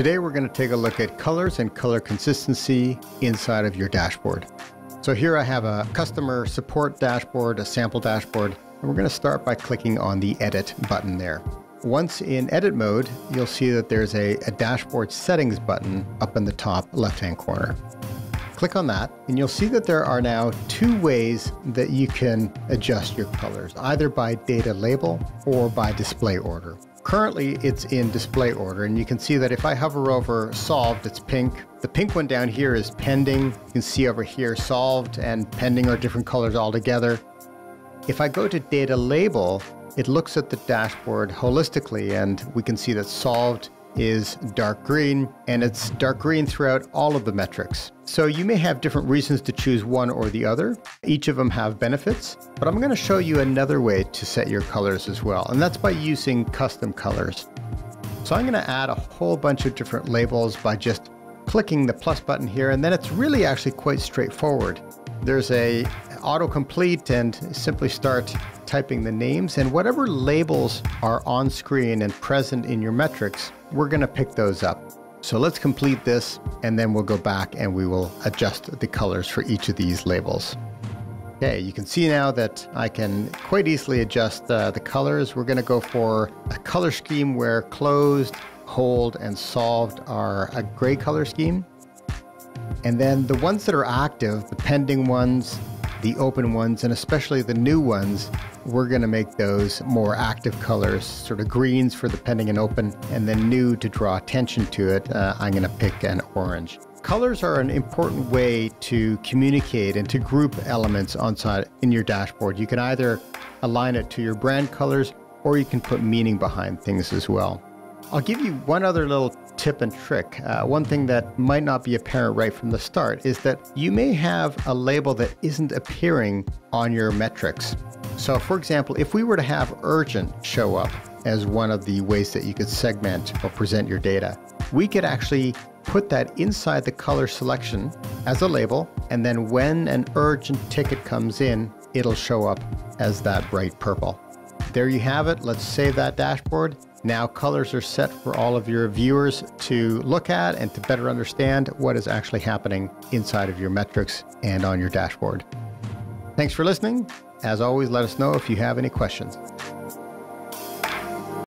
Today we're going to take a look at colors and color consistency inside of your dashboard. So here I have a customer support dashboard, a sample dashboard, and we're going to start by clicking on the edit button there. Once in edit mode, you'll see that there's a dashboard settings button up in the top left-hand corner. Click on that and you'll see that there are now two ways that you can adjust your colors, either by data label or by display order. Currently, it's in display order, and you can see that if I hover over solved, it's pink. The pink one down here is pending. You can see over here solved and pending are different colors altogether. If I go to data label, it looks at the dashboard holistically, and we can see that solved is dark green, and it's dark green throughout all of the metrics. So you may have different reasons to choose one or the other. Each of them have benefits, but I'm going to show you another way to set your colors as well, and that's by using custom colors. So I'm going to add a whole bunch of different labels by just clicking the plus button here, and then it's really actually quite straightforward. There's a autocomplete and simply start typing the names, and whatever labels are on screen and present in your metrics, we're going to pick those up. So let's complete this, and then we'll go back and we will adjust the colors for each of these labels. Okay, you can see now that I can quite easily adjust the colors. We're going to go for a color scheme where closed, hold, and solved are a gray color scheme. And then the ones that are active, the pending ones, the open ones, and especially the new ones, we're going to make those more active colors, sort of greens for the pending and open, and then new to draw attention to it. I'm going to pick an orange. Colors are an important way to communicate and to group elements in your dashboard. You can either align it to your brand colors, or you can put meaning behind things as well. I'll give you one other little tip and trick. One thing that might not be apparent right from the start is that you may have a label that isn't appearing on your metrics. So for example, if we were to have urgent show up as one of the ways that you could segment or present your data, we could actually put that inside the color selection as a label, and then when an urgent ticket comes in, it'll show up as that bright purple. There you have it. Let's save that dashboard. Now colors are set for all of your viewers to look at and to better understand what is actually happening inside of your metrics and on your dashboard. Thanks for listening. As always, let us know if you have any questions.